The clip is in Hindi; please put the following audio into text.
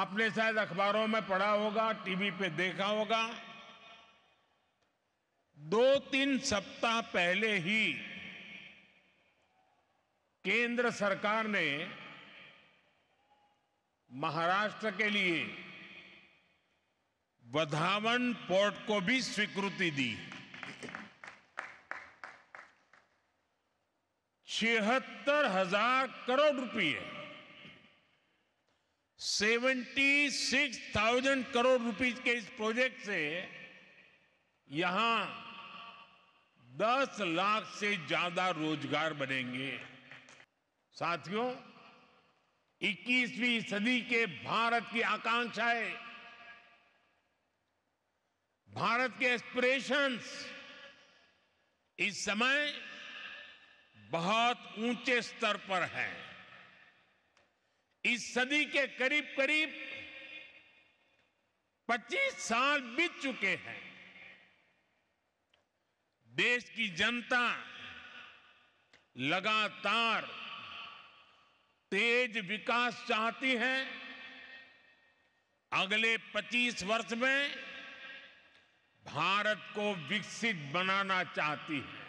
आपने शायद अखबारों में पढ़ा होगा, टीवी पे देखा होगा, 2-3 सप्ताह पहले ही केंद्र सरकार ने महाराष्ट्र के लिए वधावन पोर्ट को भी स्वीकृति दी। 76,000 करोड़ रुपये, 76,000 करोड़ रुपीज के इस प्रोजेक्ट से यहां 10 लाख से ज्यादा रोजगार बनेंगे। साथियों, 21वीं सदी के भारत की आकांक्षाएं, भारत के एस्पिरेशंस इस समय बहुत ऊंचे स्तर पर हैं। इस सदी के करीब करीब 25 साल बीत चुके हैं। देश की जनता लगातार तेज विकास चाहती है। अगले 25 वर्ष में भारत को विकसित बनाना चाहती है।